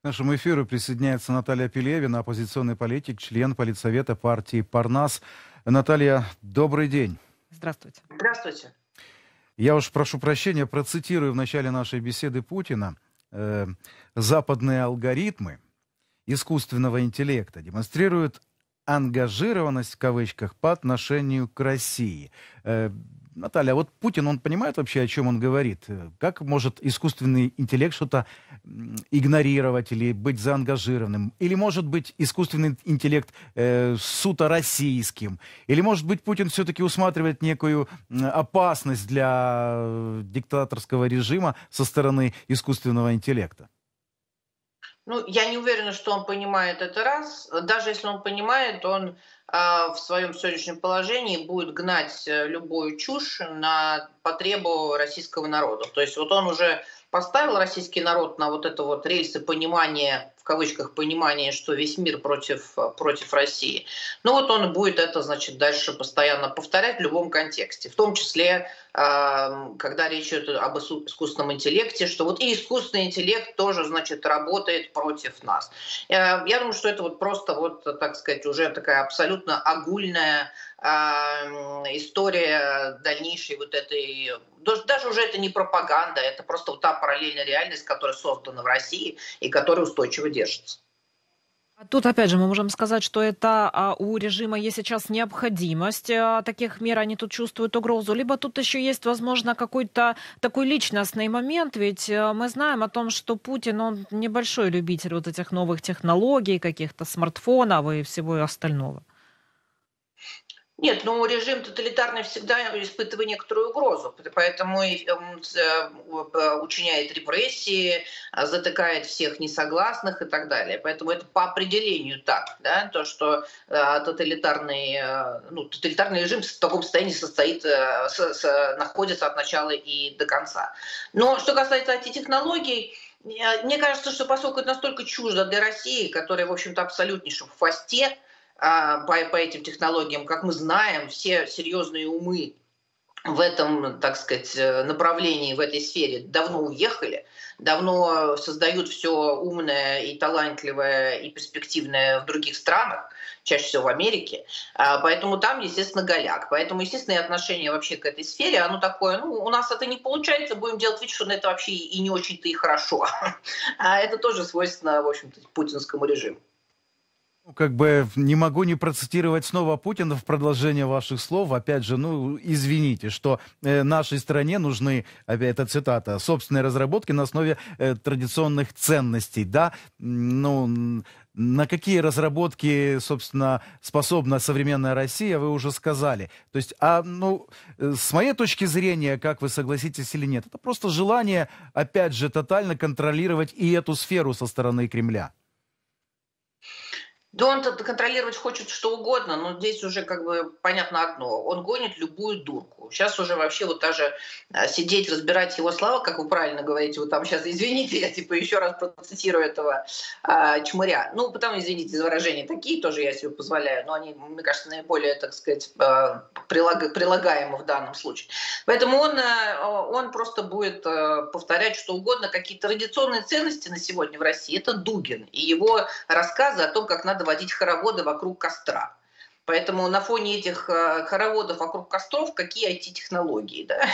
К нашему эфиру присоединяется Наталья Пелевина, оппозиционный политик, член политсовета партии «Парнас». Наталья, добрый день. Здравствуйте. Здравствуйте. Я уж прошу прощения, процитирую в начале нашей беседы Путина. Западные алгоритмы искусственного интеллекта демонстрируют ангажированность, в кавычках, по отношению к России. Наталья, вот Путин, он понимает вообще, о чем он говорит? Как может искусственный интеллект что-то игнорировать или быть заангажированным? Или может быть искусственный интеллект суто российским? Или может быть Путин все-таки усматривает некую опасность для диктаторского режима со стороны искусственного интеллекта? Ну, я не уверена, что он понимает это раз. Даже если он понимает, он в своем сегодняшнем положении будет гнать любую чушь на потребу российского народа. То есть вот он уже поставил российский народ на вот это вот рельсы понимания, в кавычках понимания, что весь мир против России. Ну вот он будет это, значит, дальше постоянно повторять в любом контексте, в том числе, когда речь идет об искусственном интеллекте, что вот и искусственный интеллект тоже, значит, работает против нас. Я думаю, что это вот просто вот, так сказать, уже такая абсолютно огульная история дальнейшей вот этой... Даже уже это не пропаганда, это просто вот та параллельная реальность, которая создана в России и которая устойчиво держится. Тут, опять же, мы можем сказать, что это у режима есть сейчас необходимость таких мер, они тут чувствуют угрозу. Либо тут еще есть, возможно, какой-то такой личностный момент, ведь мы знаем о том, что Путин, он небольшой любитель вот этих новых технологий, каких-то смартфонов и всего остального. Нет, ну режим тоталитарный всегда испытывает некоторую угрозу, поэтому учиняет репрессии, затыкает всех несогласных и так далее. Поэтому это по определению так, да, то, что тоталитарный режим в таком состоянии находится от начала и до конца. Но что касается IT-технологий, мне кажется, что поскольку это настолько чуждо для России, которая, в общем-то, абсолютнейшая в хвосте по этим технологиям, как мы знаем, все серьезные умы в этом, так сказать, направлении, в этой сфере давно уехали, давно создают все умное и талантливое и перспективное в других странах, чаще всего в Америке, поэтому там, естественно, голяк. Поэтому, естественно, и отношение вообще к этой сфере, оно такое, ну, у нас это не получается, будем делать вид, что на это вообще и не очень-то и хорошо. А это тоже свойственно, в общем-то, путинскому режиму. Как бы не могу не процитировать снова Путина в продолжение ваших слов. Опять же, ну, извините, что нашей стране нужны, опять это цитата, собственные разработки на основе традиционных ценностей, да? Ну, на какие разработки, собственно, способна современная Россия, вы уже сказали. То есть, с моей точки зрения, как вы согласитесь или нет, это просто желание, опять же, тотально контролировать и эту сферу со стороны Кремля. Да он контролировать хочет что угодно, но здесь уже как бы понятно одно. Он гонит любую дурку. Сейчас уже вообще вот даже сидеть, разбирать его слова, как вы правильно говорите, вот там сейчас, извините, я типа еще раз процитирую этого чмыря. Ну, потому, извините за выражения, такие тоже я себе позволяю, но они, мне кажется, наиболее, так сказать, прилагаемы в данном случае. Поэтому он просто будет повторять что угодно. Какие традиционные ценности на сегодня в России – это Дугин и его рассказы о том, как надо водить хороводы вокруг костра. Поэтому на фоне этих хороводов вокруг костров какие IT-технологии, да?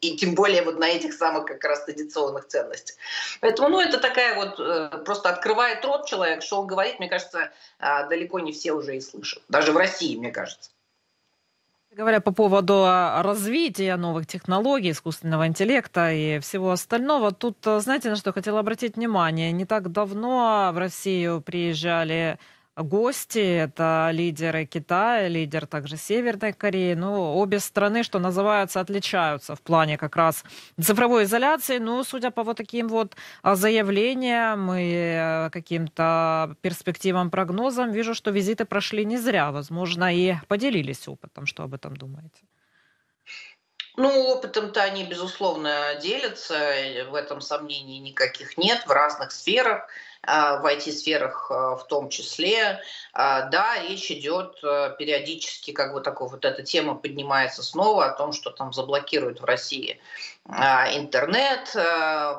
И тем более вот на этих самых как раз традиционных ценностях. Поэтому, ну, это такая вот, просто открывает рот человек, что он говорит, мне кажется, далеко не все уже и слышат. Даже в России, мне кажется. Говоря по поводу развития новых технологий, искусственного интеллекта и всего остального, тут, знаете, на что хотела обратить внимание? Не так давно в Россию приезжали гости, это лидеры Китая, лидер также Северной Кореи. Но обе страны, что называется, отличаются в плане как раз цифровой изоляции. Но судя по вот таким вот заявлениям и каким-то перспективам, прогнозам, вижу, что визиты прошли не зря. Возможно, и поделились опытом. Что об этом думаете? Ну, опытом-то они, безусловно, делятся. В этом сомнений никаких нет в разных сферах. в IT-сферах в том числе. Да, речь идет периодически, как бы такой, вот эта тема поднимается снова о том, что там заблокируют в России интернет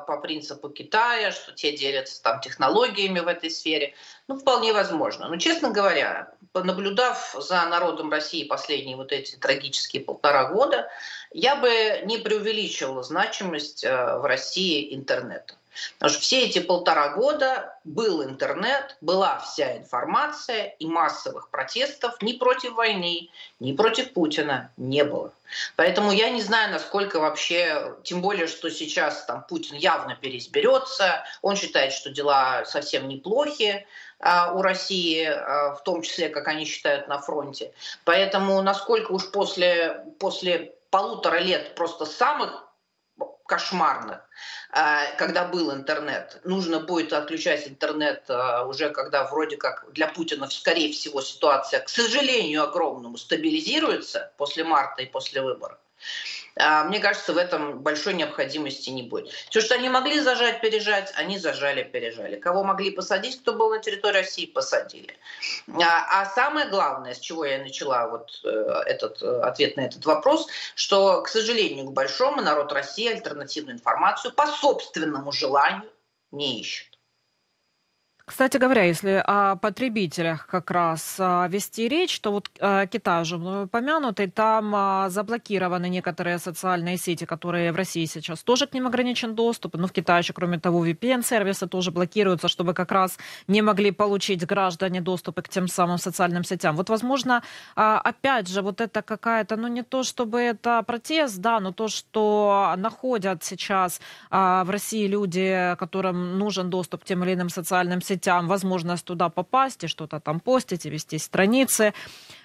по принципу Китая, что те делятся там технологиями в этой сфере. Ну, вполне возможно. Но, честно говоря, понаблюдав за народом России последние вот эти трагические 1,5 года, я бы не преувеличивала значимость в России интернета. Потому что все эти 1,5 года был интернет, была вся информация, и массовых протестов ни против войны, ни против Путина не было. Поэтому я не знаю, насколько вообще, тем более, что сейчас там Путин явно переизберется, он считает, что дела совсем неплохи у России, в том числе, как они считают, на фронте. Поэтому насколько уж после 1,5 лет просто самых кошмарных, когда был интернет. Нужно будет отключать интернет уже, когда вроде как для Путина, скорее всего, ситуация, к сожалению, огромному, стабилизируется после марта и после выборов. Мне кажется, в этом большой необходимости не будет. Все, что они могли зажать, пережать, они зажали, пережали. Кого могли посадить, кто был на территории России, посадили. А самое главное, с чего я начала вот этот ответ на этот вопрос, что, к сожалению, к большому, народ России альтернативную информацию по собственному желанию не ищет. Кстати говоря, если о потребителях как раз вести речь, то вот Китай уже мной упомянутый, там заблокированы некоторые социальные сети, которые в России сейчас тоже к ним ограничен доступ. Но в Китае еще, кроме того, VPN-сервисы тоже блокируются, чтобы как раз не могли получить граждане доступы к тем самым социальным сетям. Вот, возможно, опять же, вот это какая-то, ну не то чтобы это протест, да, но то, что находят сейчас в России люди, которым нужен доступ к тем или иным социальным сетям, возможность туда попасть и что-то там постить и вести страницы.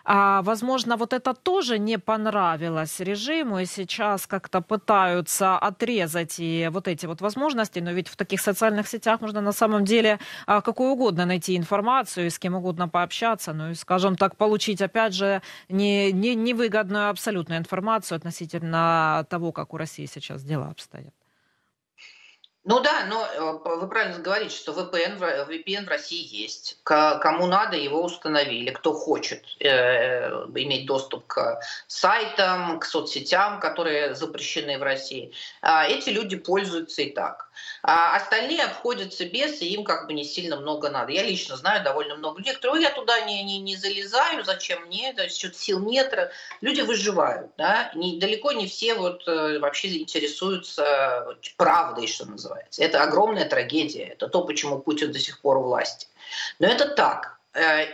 Возможно, вот это тоже не понравилось режиму, и сейчас как-то пытаются отрезать и вот эти вот возможности, но ведь в таких социальных сетях можно на самом деле какую угодно найти информацию, и с кем угодно пообщаться, ну и, скажем так, получить, опять же, невыгодную абсолютную информацию относительно того, как у России сейчас дела обстоят. Ну да, но вы правильно говорите, что VPN в России есть. Кому надо, его установили. Кто хочет иметь доступ к сайтам, к соцсетям, которые запрещены в России, эти люди пользуются и так. А остальные обходятся без, и им как бы не сильно много надо. Я лично знаю довольно много людей, которые: я туда не залезаю, зачем мне, то есть что-то сил нет. Люди выживают, да? Далеко не все вот вообще интересуются правдой, что называется. Это огромная трагедия, это то, почему Путин до сих пор у власти. Но это так.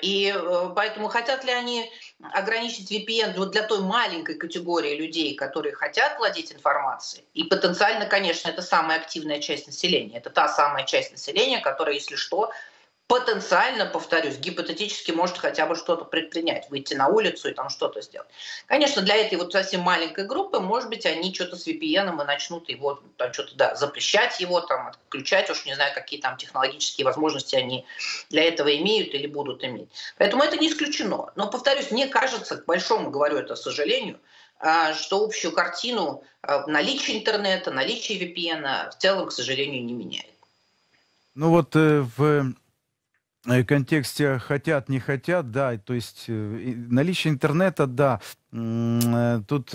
И поэтому хотят ли они ограничить VPN вот для той маленькой категории людей, которые хотят владеть информацией? И потенциально, конечно, это самая активная часть населения. Это та самая часть населения, которая, если что, потенциально, повторюсь, гипотетически может хотя бы что-то предпринять, выйти на улицу и там что-то сделать. Конечно, для этой вот совсем маленькой группы, может быть, они что-то с VPN и начнут его там что-то, да, запрещать, его там отключать, уж не знаю, какие там технологические возможности они для этого имеют или будут иметь. Поэтому это не исключено. Но, повторюсь, мне кажется, к большому, говорю это, к сожалению, что общую картину наличия интернета, наличия VPN в целом, к сожалению, не меняет. Ну вот в контексте хотят, не хотят, да, то есть наличие интернета, да, тут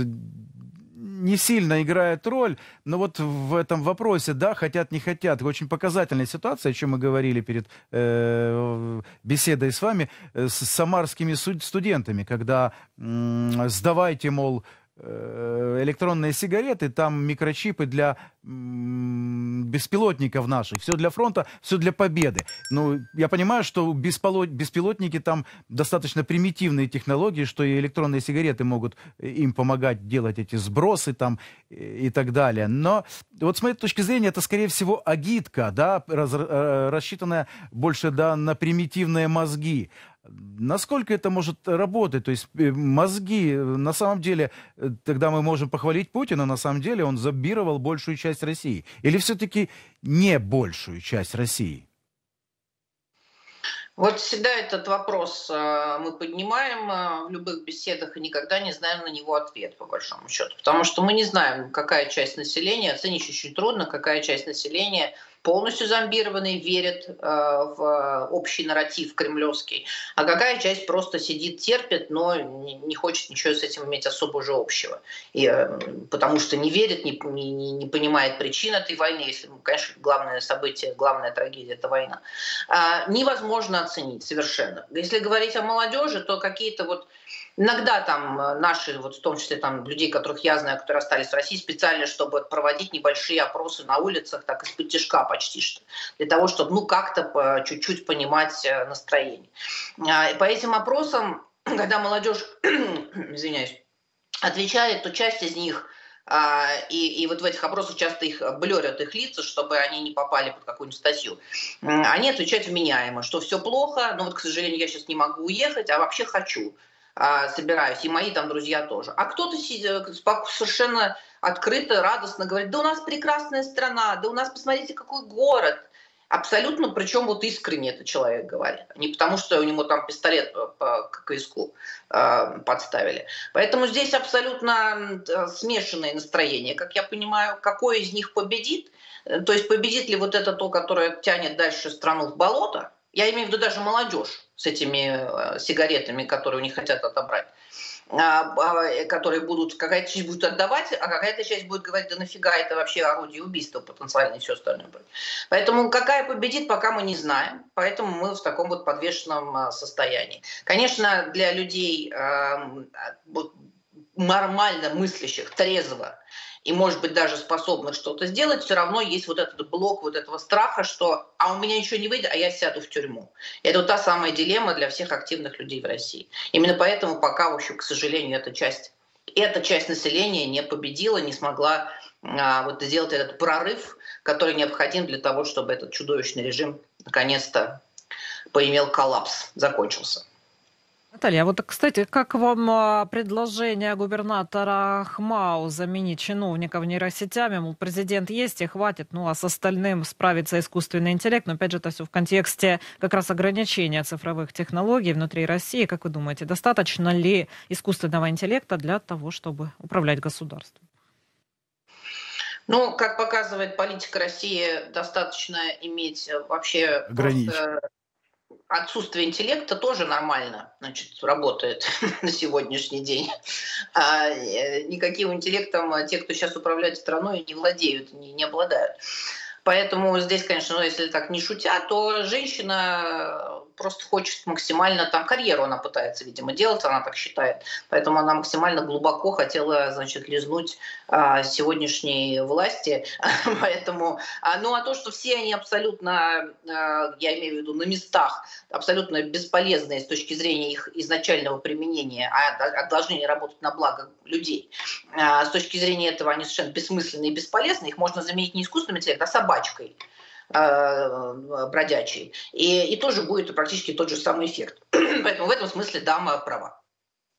не сильно играет роль, но вот в этом вопросе, да, хотят, не хотят, очень показательная ситуация, о чем мы говорили перед беседой с вами, с самарскими студентами, когда сдавайте, мол, электронные сигареты, там микрочипы для беспилотников наших. Все для фронта, все для победы. Ну, я понимаю, что беспилотники там достаточно примитивные технологии, что и электронные сигареты могут им помогать делать эти сбросы там и так далее. Но вот с моей точки зрения это, скорее всего, агитка, да, рассчитанная больше, да, на примитивные мозги. Насколько это может работать? То есть мозги, на самом деле, тогда мы можем похвалить Путина, на самом деле он зомбировал большую часть России. Или все-таки не большую часть России? Вот всегда этот вопрос мы поднимаем в любых беседах и никогда не знаем на него ответ, по большому счету. Потому что мы не знаем, какая часть населения, оценить очень трудно, какая часть населения полностью зомбированы, верят в общий нарратив кремлевский, а какая часть просто сидит, терпит, но не хочет ничего с этим иметь особо уже общего, потому что не верит, не понимает причин этой войны, если, конечно, главное событие, главная трагедия — это война. Невозможно оценить совершенно. Если говорить о молодежи, то какие-то вот иногда там наши, вот в том числе там людей, которых я знаю, которые остались в России специально, чтобы проводить небольшие опросы на улицах, так из-под тишка почти что, для того, чтобы ну как-то чуть-чуть понимать настроение. И по этим опросам, когда молодежь, извиняюсь, отвечает, то часть из них, и вот в этих опросах часто их блюрят их лица, чтобы они не попали под какую-нибудь статью. Они отвечают вменяемо, что все плохо, но вот, к сожалению, я сейчас не могу уехать, а вообще хочу. Собираюсь, и мои там друзья тоже. А кто-то совершенно открыто, радостно говорит: да у нас прекрасная страна, да у нас, посмотрите, какой город. Абсолютно, причем вот искренне этот человек говорит. Не потому, что у него там пистолет к виску подставили. Поэтому здесь абсолютно смешанное настроение, как я понимаю, какой из них победит. То есть победит ли вот это то, которое тянет дальше страну в болото, я имею в виду даже молодежь с этими сигаретами, которые у них хотят отобрать, которые будут, какая-то часть будет отдавать, а какая-то часть будет говорить: да нафига это вообще орудие убийства потенциально и все остальное будет. Поэтому какая победит, пока мы не знаем, поэтому мы в таком вот подвешенном состоянии. Конечно, для людей нормально мыслящих, трезво, и, может быть, даже способных что-то сделать, все равно есть вот этот блок вот этого страха, что «а у меня ничего не выйдет, а я сяду в тюрьму». Это вот та самая дилемма для всех активных людей в России. Именно поэтому пока, в общем, к сожалению, эта часть населения не победила, не смогла вот сделать этот прорыв, который необходим для того, чтобы этот чудовищный режим наконец-то поимел коллапс, закончился. Наталья, вот, кстати, как вам предложение губернатора ХМАО заменить чиновников нейросетями? Мол, президент есть и хватит, ну а с остальным справится искусственный интеллект. Но опять же, это все в контексте как раз ограничения цифровых технологий внутри России. Как вы думаете, достаточно ли искусственного интеллекта для того, чтобы управлять государством? Ну, как показывает политика России, достаточно иметь вообще... Отсутствие интеллекта тоже нормально, значит, работает на сегодняшний день. Никаким интеллектом те, кто сейчас управляет страной, не владеют, не обладают. Поэтому здесь, конечно, ну, если так не шутя, то женщина просто хочет максимально, там карьеру она пытается, видимо, делать, она так считает. Поэтому она максимально глубоко хотела, значит, лизнуть сегодняшней власти. Поэтому, ну а то, что все они абсолютно, я имею в виду, на местах, абсолютно бесполезные с точки зрения их изначального применения, а должны работать на благо людей. С точки зрения этого они совершенно бессмысленные и бесполезные. Их можно заменить не искусственным интеллектом, а собачкой бродячей. И тоже будет практически тот же самый эффект. Поэтому в этом смысле дама права.